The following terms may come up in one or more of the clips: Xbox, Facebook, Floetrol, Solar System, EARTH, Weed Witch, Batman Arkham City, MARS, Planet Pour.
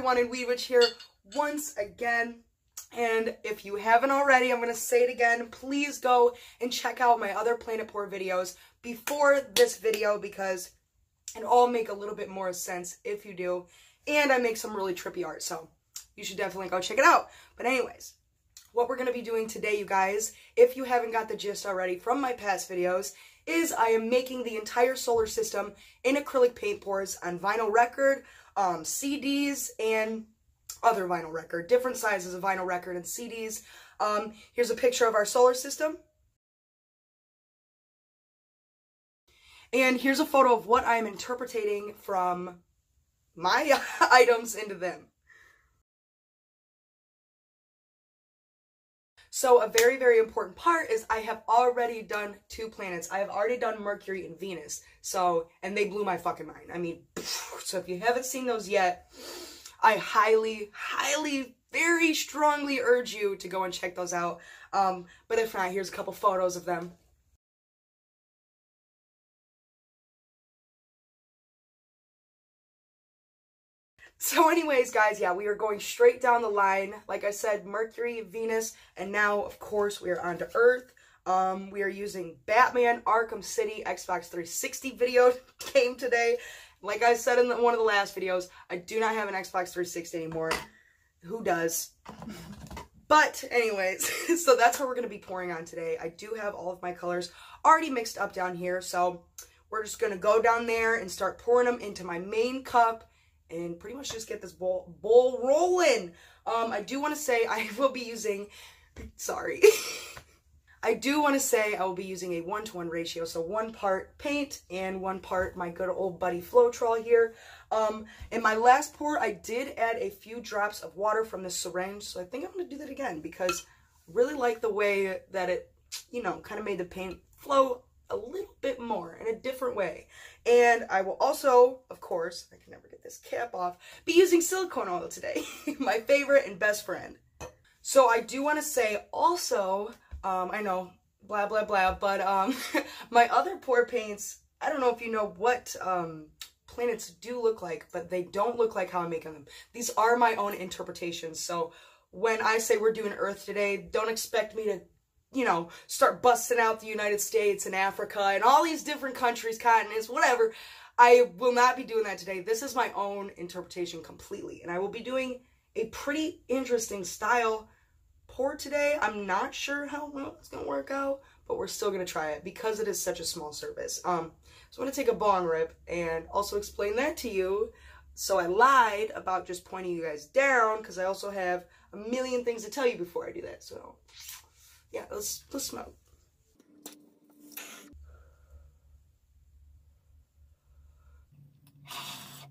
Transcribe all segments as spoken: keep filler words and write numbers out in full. everyone, and Weed Witch here once again. And if you haven't already, I'm going to say it again, please go and check out my other Planet Pour videos before this video, because it all make a little bit more sense if you do. And I make some really trippy art, so you should definitely go check it out. But anyways, what we're going to be doing today, you guys, if you haven't got the gist already from my past videos, is I am making the entire solar system in acrylic paint pours on vinyl record, um, C Ds, and other vinyl record, different sizes of vinyl record and C Ds. Um, here's a picture of our solar system. And here's a photo of what I'm interpreting from my items into them. So a very, very important part is I have already done two planets. I have already done Mercury and Venus. So, and they blew my fucking mind. I mean, so if you haven't seen those yet, I highly, highly, very strongly urge you to go and check those out. Um, but if not, here's a couple photos of them. So anyways, guys, yeah, we are going straight down the line. Like I said, Mercury, Venus, and now, of course, we are on to Earth. Um, we are using Batman Arkham City Xbox three sixty video game today. Like I said in the, one of the last videos, I do not have an Xbox three sixty anymore. Who does? But anyways, so that's what we're going to be pouring on today. I do have all of my colors already mixed up down here, so we're just going to go down there and start pouring them into my main cup and pretty much just get this bowl, bowl rolling. Um, I do want to say I will be using, sorry. I do want to say I will be using a one to one ratio. So one part paint and one part my good old buddy Floetrol here. Um, in my last pour, I did add a few drops of water from the syringe. So I think I'm going to do that again because I really like the way that it, you know, kind of made the paint flow a little bit more in a different way. And I will also, of course, I can never get this cap off, be using silicone oil today, my favorite and best friend. So I do want to say also, um, I know, blah, blah, blah, but um, my other pour paints, I don't know if you know what um, planets do look like, but they don't look like how I'm making them. These are my own interpretations. So when I say we're doing Earth today, don't expect me to, you know, start busting out the United States and Africa and all these different countries, continents, whatever. I will not be doing that today. This is my own interpretation completely. And I will be doing a pretty interesting style pour today. I'm not sure how well it's going to work out, but we're still going to try it because it is such a small service. Um, so I'm going to take a bong rip and also explain that to you. So I lied about just pointing you guys down because I also have a million things to tell you before I do that. So yeah, let's, let's smoke.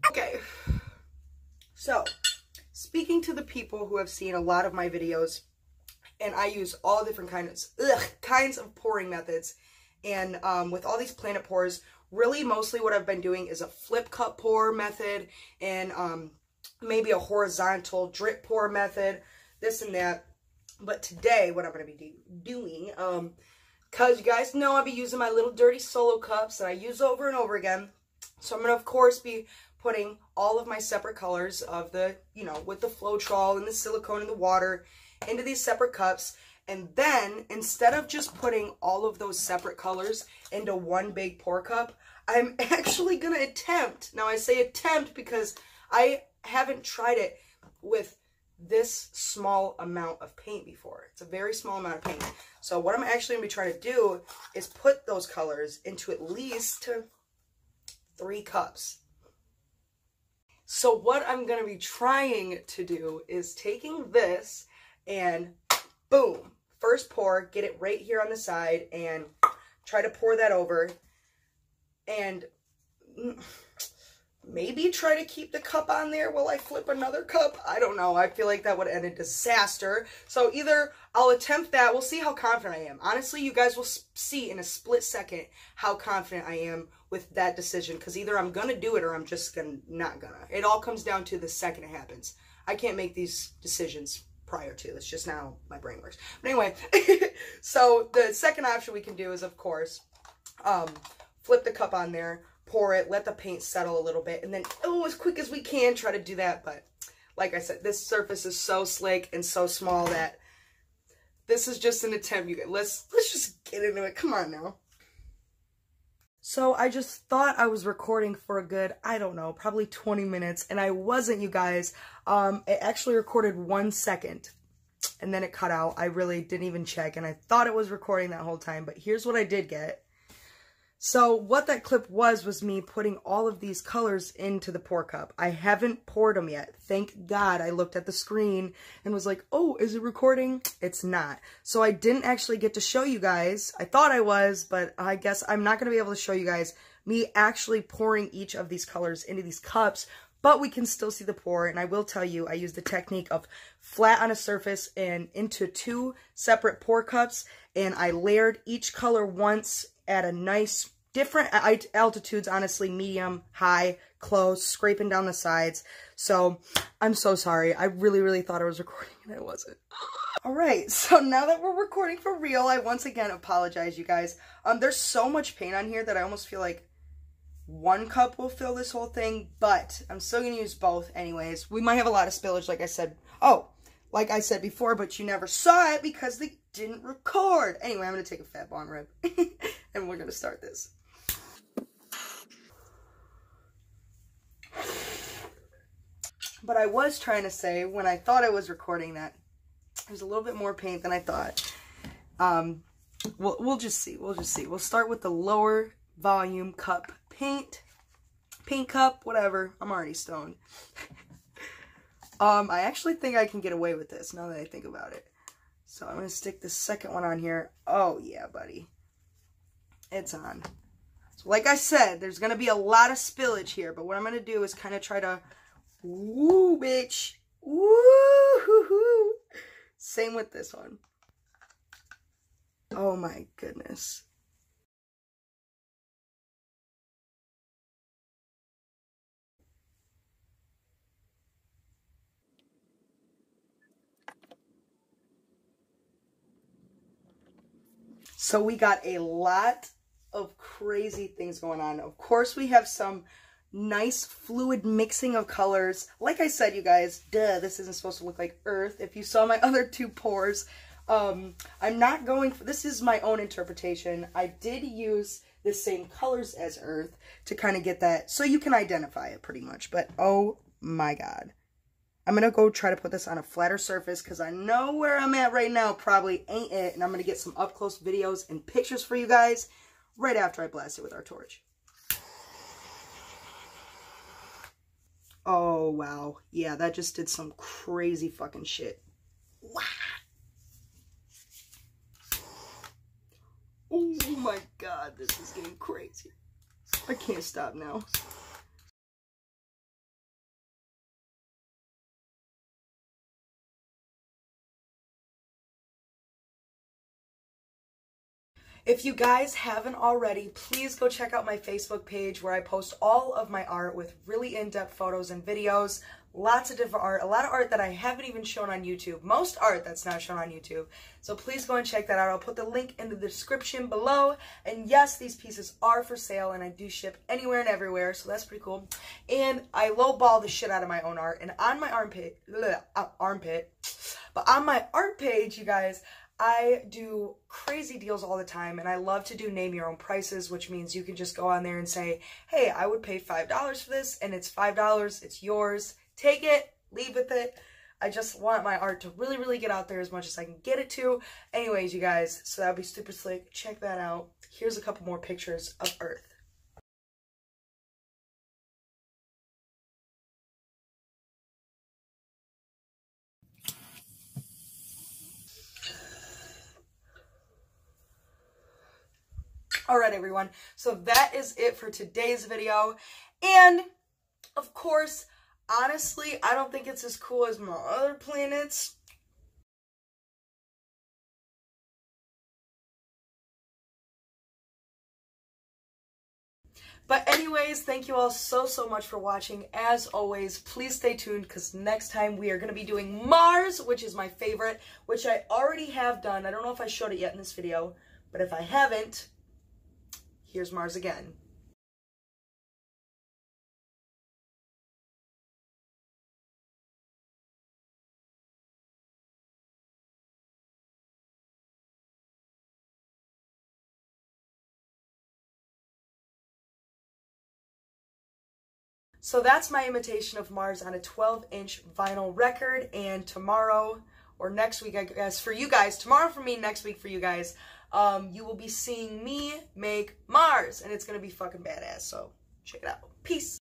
Okay. So, speaking to the people who have seen a lot of my videos, and I use all different kinds, ugh, kinds of pouring methods, and um, with all these planet pours, really mostly what I've been doing is a flip cup pour method, and um, maybe a horizontal drip pour method, this and that. But today, what I'm going to be do doing, um, because you guys know I'll be using my little dirty solo cups that I use over and over again. So I'm going to, of course, be putting all of my separate colors of the, you know, with the Floetrol and the silicone and the water into these separate cups. And then, instead of just putting all of those separate colors into one big pour cup, I'm actually going to attempt, now I say attempt because I haven't tried it with this small amount of paint before. It's a very small amount of paint. So what I'm actually going to be trying to do is put those colors into at least three cups. So what I'm going to be trying to do is taking this and boom, first pour, get it right here on the side and try to pour that over and maybe try to keep the cup on there while I flip another cup. I don't know. I feel like that would end in disaster. So either I'll attempt that. We'll see how confident I am. Honestly, you guys will see in a split second how confident I am with that decision. Because either I'm going to do it or I'm just gonna, not going to. It all comes down to the second it happens. I can't make these decisions prior to. It's just not how my brain works. But anyway, so the second option we can do is, of course, um, flip the cup on there. Pour it, let the paint settle a little bit, and then, oh, as quick as we can, try to do that, but Like I said, this surface is so slick and so small that this is just an attempt. You guys, let's let's just get into it. Come on now. So I just thought I was recording for a good, I don't know, probably twenty minutes, and I wasn't, you guys. Um, I actually recorded one second, and then it cut out. I really didn't even check, and I thought it was recording that whole time, but here's what I did get. So what that clip was, was me putting all of these colors into the pour cup. I haven't poured them yet. Thank God I looked at the screen and was like, oh, is it recording? It's not. So I didn't actually get to show you guys. I thought I was, but I guess I'm not going to be able to show you guys me actually pouring each of these colors into these cups, but we can still see the pour. And I will tell you, I used the technique of flat on a surface and into two separate pour cups. And I layered each color once at a nice different altitudes, honestly, medium, high, close, scraping down the sides. So I'm so sorry. I really, really thought I was recording and I wasn't. All right. So now that we're recording for real, I once again apologize, you guys. Um, there's so much paint on here that I almost feel like one cup will fill this whole thing, but I'm still going to use both anyways. We might have a lot of spillage, like I said. Oh, like I said before, but you never saw it because they didn't record. Anyway, I'm going to take a fat bong rip and we're going to start this. But I was trying to say, when I thought I was recording, that there's a little bit more paint than I thought. Um, we'll, we'll just see. We'll just see. We'll start with the lower volume cup paint. Paint cup, whatever. I'm already stoned. Um, I actually think I can get away with this now that I think about it. So I'm going to stick the second one on here. Oh, yeah, buddy. It's on. So like I said, there's going to be a lot of spillage here. But what I'm going to do is kind of try to... Woo, bitch. Woo, hoo, hoo. Same with this one. Oh, my goodness. So we got a lot of crazy things going on. Of course, we have some nice fluid mixing of colors. Like I said, you guys, duh, this isn't supposed to look like earth. If you saw my other two pours, um, I'm not going for, this is my own interpretation. I did use the same colors as earth to kind of get that, so you can identify it pretty much. But oh my God. I'm going to go try to put this on a flatter surface because I know where I'm at right now probably ain't it. And I'm going to get some up-close videos and pictures for you guys right after I blast it with our torch. Oh, wow. Yeah, that just did some crazy fucking shit. Wow. Oh, my God. This is getting crazy. I can't stop now. If you guys haven't already, please go check out my Facebook page where I post all of my art with really in-depth photos and videos. Lots of different art, a lot of art that I haven't even shown on YouTube. Most art that's not shown on YouTube. So please go and check that out. I'll put the link in the description below. And yes, these pieces are for sale and I do ship anywhere and everywhere. So that's pretty cool. And I lowball the shit out of my own art. And on my armpit, uh, armpit, but on my art page, you guys, I do crazy deals all the time, and I love to do name your own prices, which means you can just go on there and say, hey, I would pay five dollars for this, and it's five dollars, it's yours, take it, leave with it. I just want my art to really, really get out there as much as I can get it to. Anyways, you guys, so that would be super slick. Check that out. Here's a couple more pictures of Earth. Alright everyone, so that is it for today's video, and of course, honestly, I don't think it's as cool as my other planets. But anyways, thank you all so, so much for watching. As always, please stay tuned because next time we are going to be doing Mars, which is my favorite, which I already have done. I don't know if I showed it yet in this video, but if I haven't... Here's Mars again. So that's my imitation of Mars on a twelve inch vinyl record. And tomorrow, or next week, I guess, for you guys, tomorrow for me, next week for you guys, um, you will be seeing me make Mars. And it's going to be fucking badass. So check it out. Peace.